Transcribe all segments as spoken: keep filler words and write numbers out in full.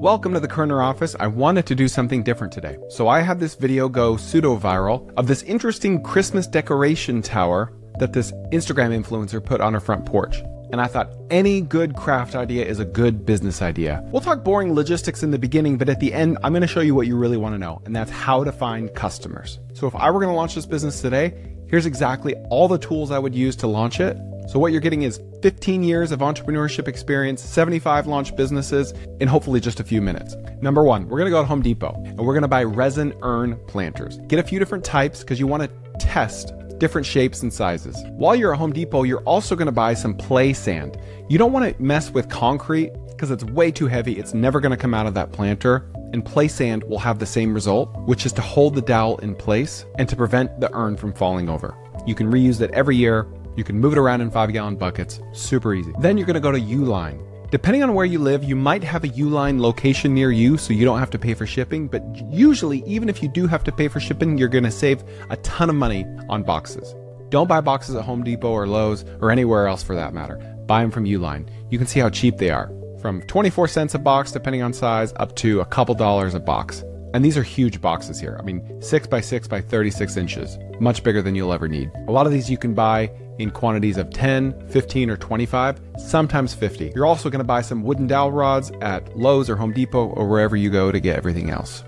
Welcome to the Koerner Office. I wanted to do something different today, so I had this video go pseudo-viral of this interesting Christmas decoration tower that this Instagram influencer put on her front porch. And I thought any good craft idea is a good business idea. We'll talk boring logistics in the beginning, but at the end, I'm gonna show you what you really wanna know, and that's how to find customers. So if I were gonna launch this business today, here's exactly all the tools I would use to launch it. So what you're getting is fifteen years of entrepreneurship experience, seventy-five launch businesses, in hopefully just a few minutes. Number one, we're gonna go to Home Depot and we're gonna buy resin urn planters. Get a few different types because you wanna test different shapes and sizes. While you're at Home Depot, you're also gonna buy some play sand. You don't wanna mess with concrete because it's way too heavy. It's never gonna come out of that planter. And play sand will have the same result, which is to hold the dowel in place and to prevent the urn from falling over. You can reuse that every year. You can move it around in five gallon buckets, super easy. Then you're gonna go to Uline. Depending on where you live, you might have a Uline location near you so you don't have to pay for shipping, but usually even if you do have to pay for shipping, you're gonna save a ton of money on boxes. Don't buy boxes at Home Depot or Lowe's or anywhere else for that matter. Buy them from Uline. You can see how cheap they are. From twenty-four cents a box, depending on size, up to a couple dollars a box. And these are huge boxes here. I mean, six by six by thirty-six inches, much bigger than you'll ever need. A lot of these you can buy in quantities of ten, fifteen, or twenty-five, sometimes fifty. You're also gonna buy some wooden dowel rods at Lowe's or Home Depot or wherever you go to get everything else.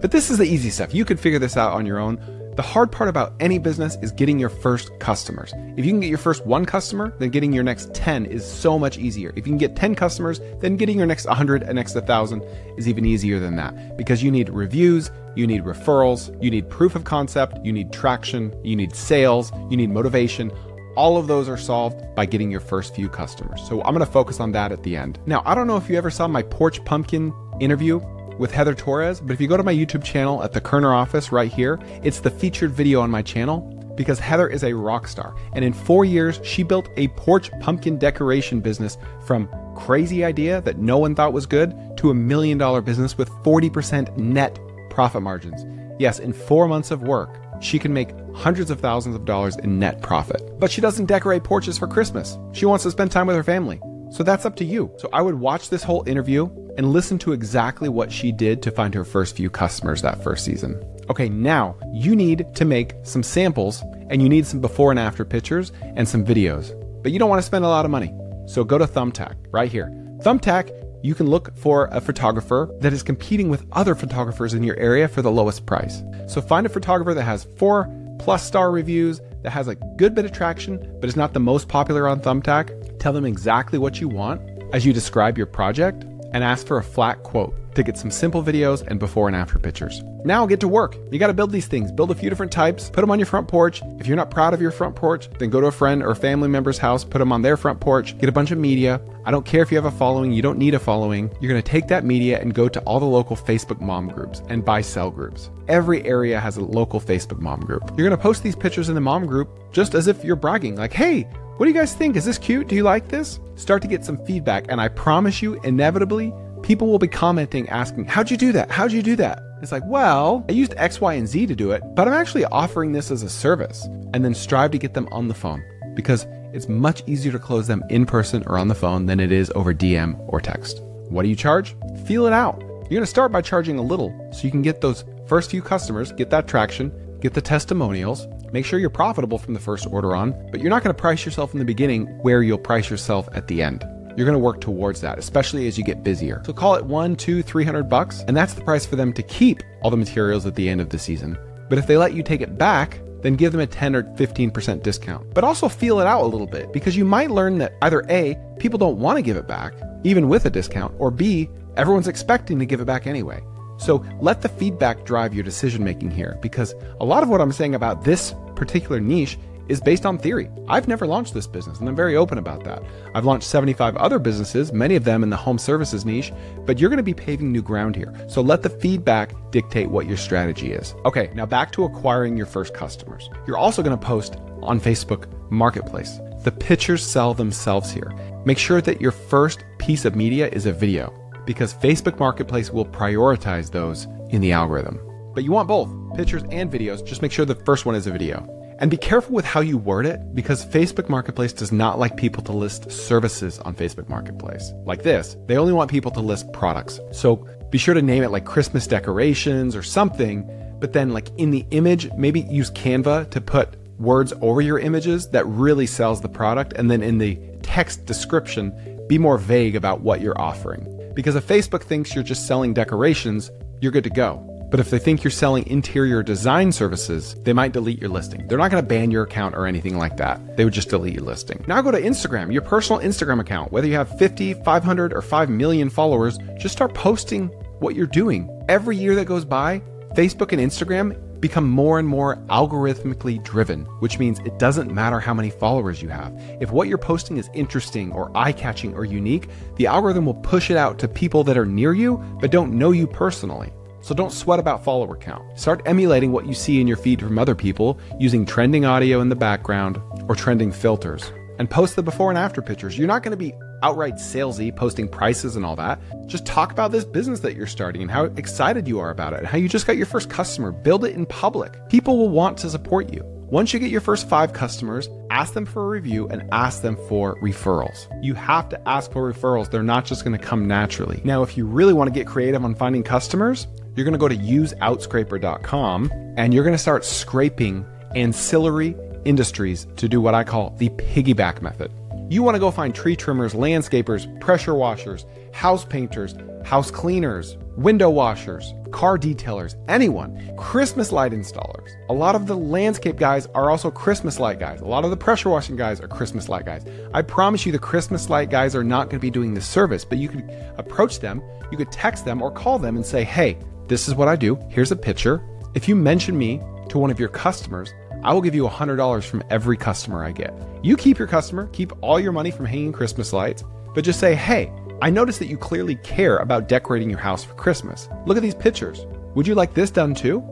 But this is the easy stuff. You can figure this out on your own. The hard part about any business is getting your first customers. If you can get your first one customer, then getting your next ten is so much easier. If you can get ten customers, then getting your next one hundred and next one thousand is even easier than that because you need reviews, you need referrals, you need proof of concept, you need traction, you need sales, you need motivation. All of those are solved by getting your first few customers. So I'm gonna focus on that at the end. Now, I don't know if you ever saw my Porch Pumpkin interview with Heather Torres, but if you go to my YouTube channel at the Koerner Office right here, it's the featured video on my channel because Heather is a rock star. And in four years, she built a porch pumpkin decoration business from crazy idea that no one thought was good to a million dollar business with forty percent net profit margins. Yes, in four months of work, she can make hundreds of thousands of dollars in net profit. But she doesn't decorate porches for Christmas. She wants to spend time with her family. So that's up to you. So I would watch this whole interview and listen to exactly what she did to find her first few customers that first season. Okay, now you need to make some samples and you need some before and after pictures and some videos, but you don't want to spend a lot of money. So go to Thumbtack right here. Thumbtack, you can look for a photographer that is competing with other photographers in your area for the lowest price. So find a photographer that has four plus star reviews, that has a good bit of traction, but is not the most popular on Thumbtack. Tell them exactly what you want as you describe your project and ask for a flat quote to get some simple videos and before and after pictures. Now get to work. You gotta build these things, build a few different types, put them on your front porch. If you're not proud of your front porch, then go to a friend or family member's house, put them on their front porch, get a bunch of media. I don't care if you have a following, you don't need a following. You're gonna take that media and go to all the local Facebook mom groups and buy sell groups. Every area has a local Facebook mom group. You're gonna post these pictures in the mom group just as if you're bragging, like, hey, what do you guys think? Is this cute? Do you like this? Start to get some feedback, and I promise you, inevitably, people will be commenting, asking, how'd you do that? How'd you do that? It's like, well, I used X, Y, and Z to do it, but I'm actually offering this as a service. And then strive to get them on the phone because it's much easier to close them in person or on the phone than it is over D M or text. What do you charge? Feel it out. You're gonna start by charging a little so you can get those first few customers, get that traction, get the testimonials, make sure you're profitable from the first order on, but you're not gonna price yourself in the beginning where you'll price yourself at the end. You're gonna work towards that, especially as you get busier. So call it one, two, three hundred bucks, and that's the price for them to keep all the materials at the end of the season. But if they let you take it back, then give them a ten or fifteen percent discount. But also feel it out a little bit because you might learn that either A, people don't wanna give it back, even with a discount, or B, everyone's expecting to give it back anyway. So let the feedback drive your decision-making here because a lot of what I'm saying about this particular niche is based on theory. I've never launched this business and I'm very open about that. I've launched seventy-five other businesses, many of them in the home services niche, but you're gonna be paving new ground here. So let the feedback dictate what your strategy is. Okay, now back to acquiring your first customers. You're also gonna post on Facebook Marketplace. The pictures sell themselves here. Make sure that your first piece of media is a video, because Facebook Marketplace will prioritize those in the algorithm. But you want both, pictures and videos, just make sure the first one is a video. And be careful with how you word it, because Facebook Marketplace does not like people to list services on Facebook Marketplace. Like this, they only want people to list products. So be sure to name it like Christmas decorations or something, but then like in the image, maybe use Canva to put words over your images that really sells the product. And then in the text description, be more vague about what you're offering. Because if Facebook thinks you're just selling decorations, you're good to go. But if they think you're selling interior design services, they might delete your listing. They're not gonna ban your account or anything like that. They would just delete your listing. Now go to Instagram, your personal Instagram account. Whether you have fifty, five hundred, or five million followers, just start posting what you're doing. Every year that goes by, Facebook and Instagram become more and more algorithmically driven, which means it doesn't matter how many followers you have. If what you're posting is interesting or eye-catching or unique, the algorithm will push it out to people that are near you but don't know you personally. So don't sweat about follower count. Start emulating what you see in your feed from other people using trending audio in the background or trending filters, and post the before and after pictures. You're not gonna be outright salesy posting prices and all that. Just talk about this business that you're starting and how excited you are about it and how you just got your first customer. Build it in public. People will want to support you. Once you get your first five customers, ask them for a review and ask them for referrals. You have to ask for referrals. They're not just gonna come naturally. Now, if you really wanna get creative on finding customers, you're gonna go to use out scraper dot com and you're gonna start scraping ancillary industries to do what I call the piggyback method. You wanna go find tree trimmers, landscapers, pressure washers, house painters, house cleaners, window washers, car detailers, anyone, Christmas light installers. A lot of the landscape guys are also Christmas light guys. A lot of the pressure washing guys are Christmas light guys. I promise you the Christmas light guys are not gonna be doing this service, but you could approach them, you could text them or call them and say, hey, this is what I do, here's a picture. If you mention me to one of your customers, I will give you one hundred dollars from every customer I get. You keep your customer, keep all your money from hanging Christmas lights, but just say, hey, I noticed that you clearly care about decorating your house for Christmas. Look at these pictures. Would you like this done too?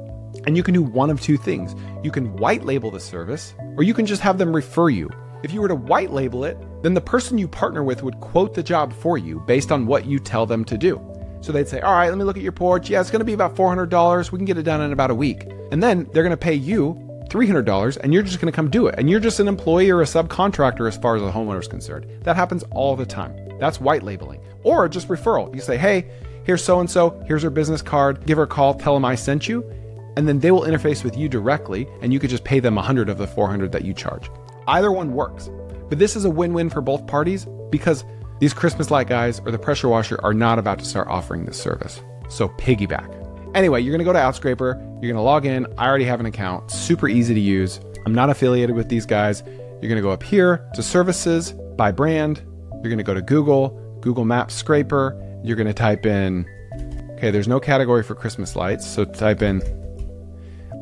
And you can do one of two things. You can white label the service, or you can just have them refer you. If you were to white label it, then the person you partner with would quote the job for you based on what you tell them to do. So they'd say, all right, let me look at your porch. Yeah, it's gonna be about four hundred dollars. We can get it done in about a week. And then they're gonna pay you three hundred dollars and you're just gonna come do it. And you're just an employee or a subcontractor as far as the homeowner is concerned. That happens all the time. That's white labeling. Or just referral. You say, hey, here's so-and-so, here's her business card, give her a call, tell them I sent you. And then they will interface with you directly and you could just pay them one hundred of the four hundred that you charge. Either one works. But this is a win-win for both parties because these Christmas light guys or the pressure washer are not about to start offering this service. So piggyback. Anyway, you're gonna go to Outscraper, you're gonna log in. I already have an account, super easy to use. I'm not affiliated with these guys. You're gonna go up here to services, by brand. You're gonna go to Google, Google Maps Scraper. You're gonna type in, okay, there's no category for Christmas lights. So type in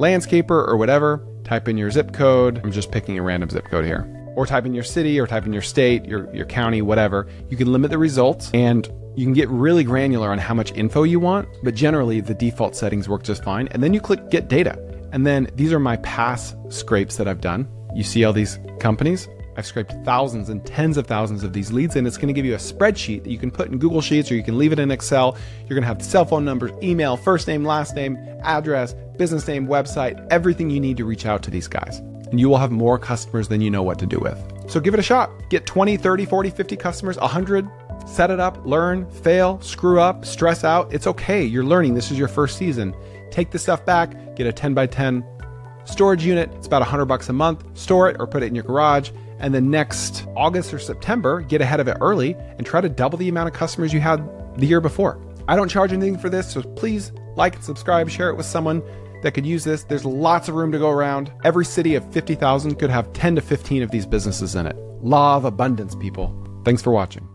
landscaper or whatever, type in your zip code. I'm just picking a random zip code here. Or type in your city or type in your state, your, your county, whatever. You can limit the results and you can get really granular on how much info you want, but generally the default settings work just fine. And then you click get data. And then these are my past scrapes that I've done. You see all these companies? I've scraped thousands and tens of thousands of these leads, and it's gonna give you a spreadsheet that you can put in Google Sheets or you can leave it in Excel. You're gonna have cell phone numbers, email, first name, last name, address, business name, website, everything you need to reach out to these guys. And you will have more customers than you know what to do with. So give it a shot. Get twenty, thirty, forty, fifty customers, one hundred, set it up, learn, fail, screw up, stress out. It's okay, you're learning. This is your first season. Take the stuff back, get a ten by ten storage unit. It's about one hundred bucks a month. Store it or put it in your garage. And then next August or September, get ahead of it early and try to double the amount of customers you had the year before. I don't charge anything for this, so please like and subscribe, share it with someone that could use this. There's lots of room to go around. Every city of fifty thousand could have ten to fifteen of these businesses in it. Law of abundance, people. Thanks for watching.